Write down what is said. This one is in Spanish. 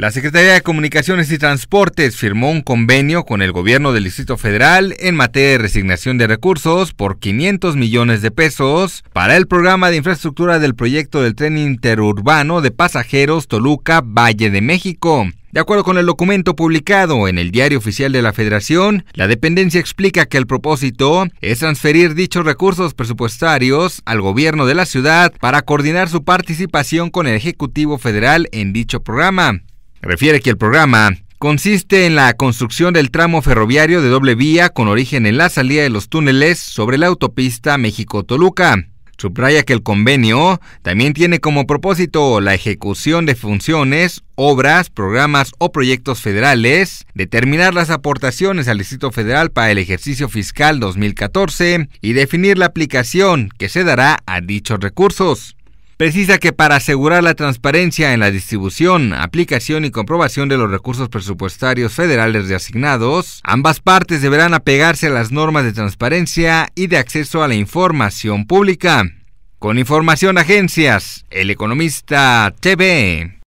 La Secretaría de Comunicaciones y Transportes firmó un convenio con el Gobierno del Distrito Federal en materia de resignación de recursos por 500 millones de pesos para el programa de infraestructura del proyecto del Tren Interurbano de Pasajeros Toluca-Valle de México. De acuerdo con el documento publicado en el Diario Oficial de la Federación, la dependencia explica que el propósito es transferir dichos recursos presupuestarios al gobierno de la ciudad para coordinar su participación con el Ejecutivo Federal en dicho programa. Refiere que el programa consiste en la construcción del tramo ferroviario de doble vía con origen en la salida de los túneles sobre la autopista México-Toluca. Subraya que el convenio también tiene como propósito la ejecución de funciones, obras, programas o proyectos federales, determinar las aportaciones al Distrito Federal para el ejercicio fiscal 2014 y definir la aplicación que se dará a dichos recursos. Precisa que para asegurar la transparencia en la distribución, aplicación y comprobación de los recursos presupuestarios federales reasignados, ambas partes deberán apegarse a las normas de transparencia y de acceso a la información pública. Con información de agencias, El Economista TV.